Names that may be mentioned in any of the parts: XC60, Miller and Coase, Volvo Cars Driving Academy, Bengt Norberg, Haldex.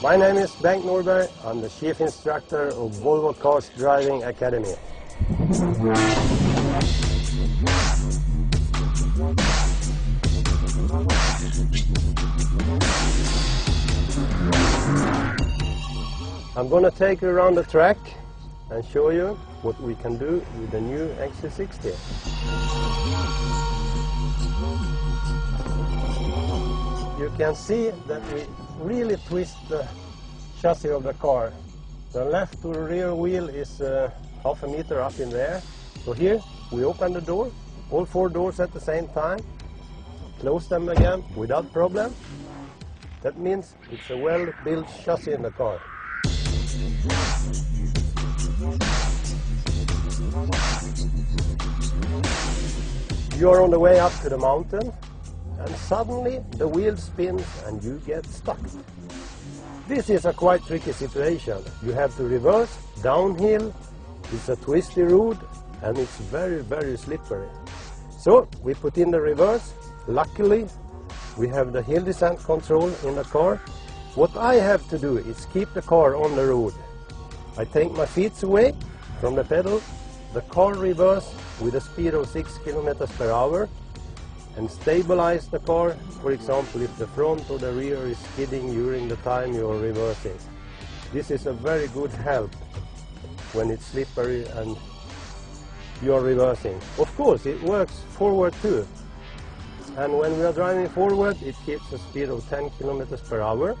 My name is Bengt Norberg. I'm the Chief Instructor of Volvo Cars Driving Academy. I'm going to take you around the track and show you what we can do with the new XC60. You can see that we really twist the chassis of the car. The left to rear wheel is half a meter up in the air. So here we open the door, all four doors at the same time, close them again without problem. That means it's a well-built chassis in the car. You are on the way up to the mountain, and suddenly the wheel spins and you get stuck. This is a quite tricky situation. You have to reverse, downhill, it's a twisty road and it's very, very slippery. So we put in the reverse. Luckily, we have the hill descent control in the car. What I have to do is keep the car on the road. I take my feet away from the pedal, the car reverses with a speed of 6 km/h. And stabilize the car, for example, if the front or the rear is skidding during the time you are reversing. This is a very good help when it's slippery and you are reversing. Of course, it works forward too. And when we are driving forward, it keeps a speed of 10 km/h.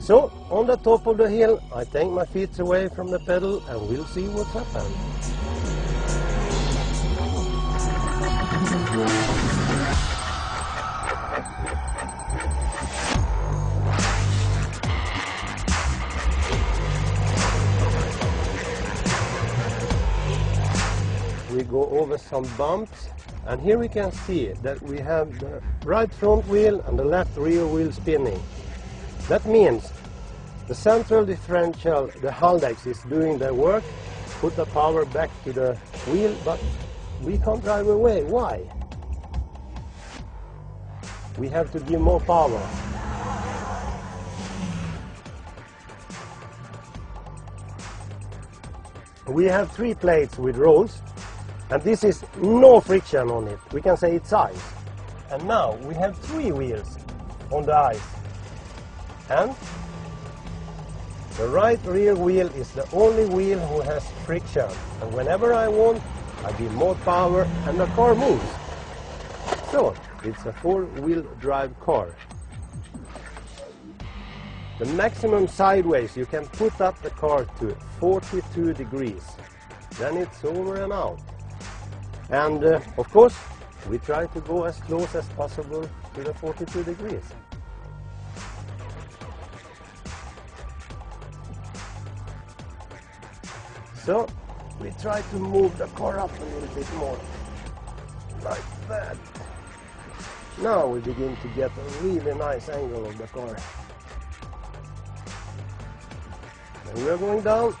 So, on the top of the hill, I take my feet away from the pedal and we'll see what happens. We go over some bumps, and here we can see that we have the right front wheel and the left rear wheel spinning. That means the central differential, the Haldex, is doing their work, put the power back to the wheel, but we can't drive away. Why? We have to give more power. We have three plates with rolls. And this is no friction on it. We can say it's ice. And now we have three wheels on the ice. And the right rear wheel is the only wheel who has friction. And whenever I want, I give more power and the car moves. So it's a four-wheel drive car. The maximum sideways you can put up the car to 42 degrees. Then it's over and out. And of course, we try to go as close as possible to the 42 degrees. So, we try to move the car up a little bit more, like that. Now we begin to get a really nice angle of the car. And we're going down.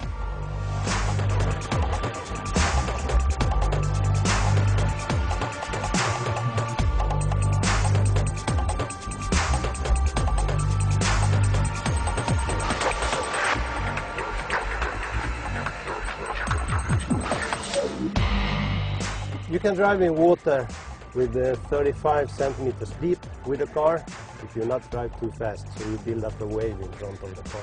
You can drive in water with 35 centimeters deep with a car if you not drive too fast, so you build up a wave in front of the car.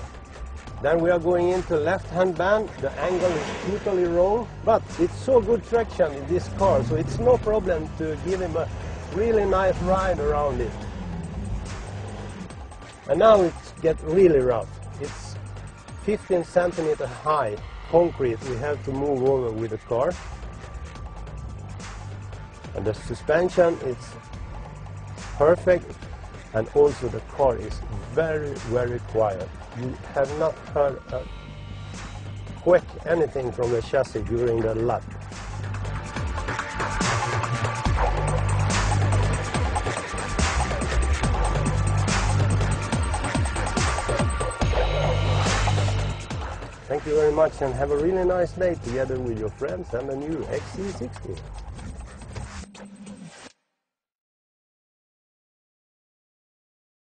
Then we are going into left-hand bend. The angle is totally wrong, but it's so good traction in this car, so it's no problem to give him a really nice ride around it. And now it gets really rough. It's 15 centimeters high concrete we have to move over with the car. And the suspension is perfect, and also the car is very, very quiet. You have not heard a quick anything from the chassis during the lap. Thank you very much and have a really nice day together with your friends and the new XC60.